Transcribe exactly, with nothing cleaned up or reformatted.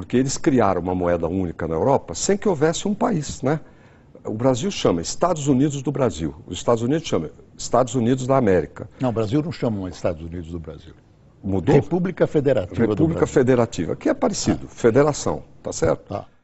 porque eles criaram uma moeda única na Europa sem que houvesse um país, né? O Brasil chama Estados Unidos do Brasil, os Estados Unidos chama Estados Unidos da América. Não, o Brasil não chama Estados Unidos do Brasil. Mudou? República Federativa República do Brasil. Federativa, que é parecido, ah. federação, tá certo? Tá.